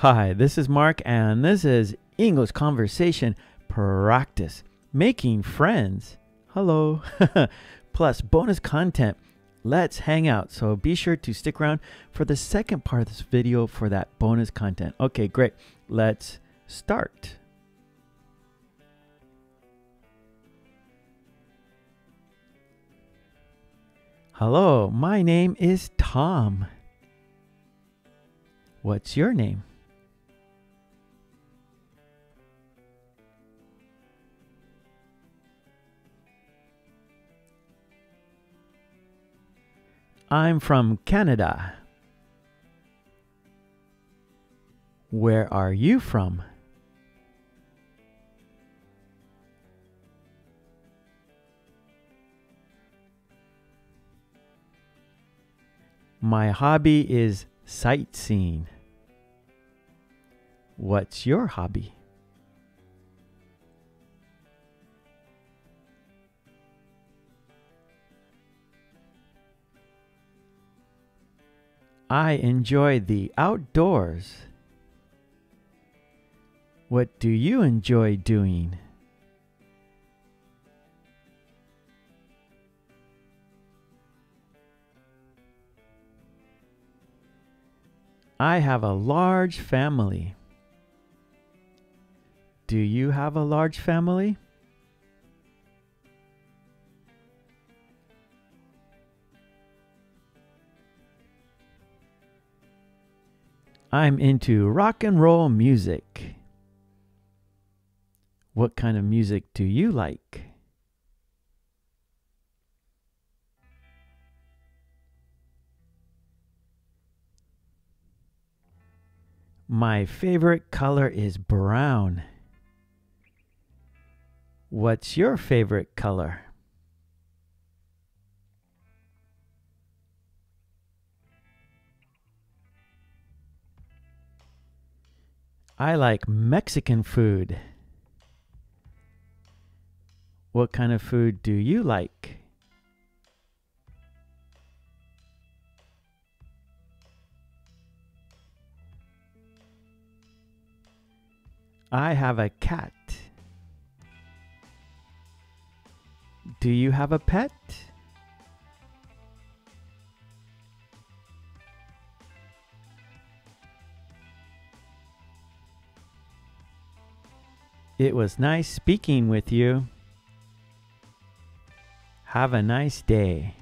Hi, this is Mark, and this is English Conversation Practice. Making friends. Hello. Plus bonus content. Let's hang out. So be sure to stick around for the second part of this video for that bonus content. Okay, great. Let's start. Hello, my name is Tom. What's your name? I'm from Canada. Where are you from? My hobby is sightseeing. What's your hobby? I enjoy the outdoors. What do you enjoy doing? I have a large family. Do you have a large family? I'm into rock and roll music. What kind of music do you like? My favorite color is brown. What's your favorite color? I like Mexican food. What kind of food do you like? I have a cat. Do you have a pet? It was nice speaking with you. Have a nice day.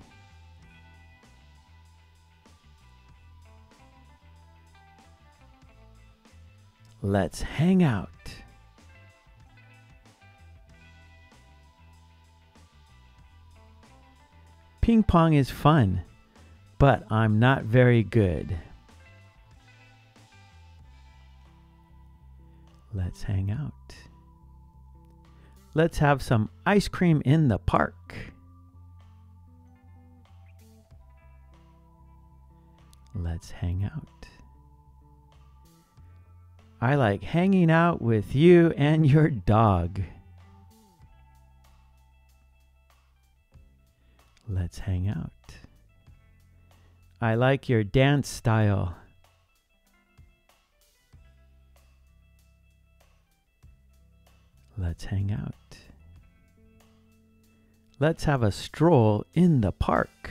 Let's hang out. Ping pong is fun, but I'm not very good. Let's hang out. Let's have some ice cream in the park. Let's hang out. I like hanging out with you and your dog. Let's hang out. I like your dance style. Let's hang out. Let's have a stroll in the park.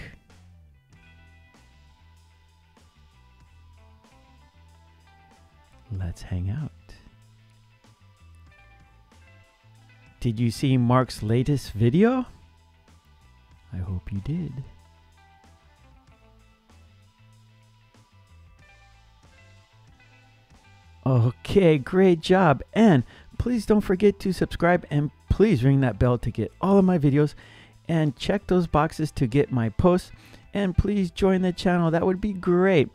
Let's hang out. Did you see Mark's latest video? I hope you did. Okay, great job. And please don't forget to subscribe, and please ring that bell to get all of my videos, and check those boxes to get my posts, and please join the channel. That would be great.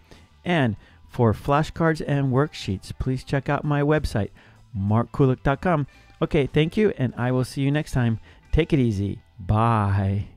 And for flashcards and worksheets, please check out my website, MarkKulek.com. Okay, thank you, and I will see you next time. Take it easy. Bye.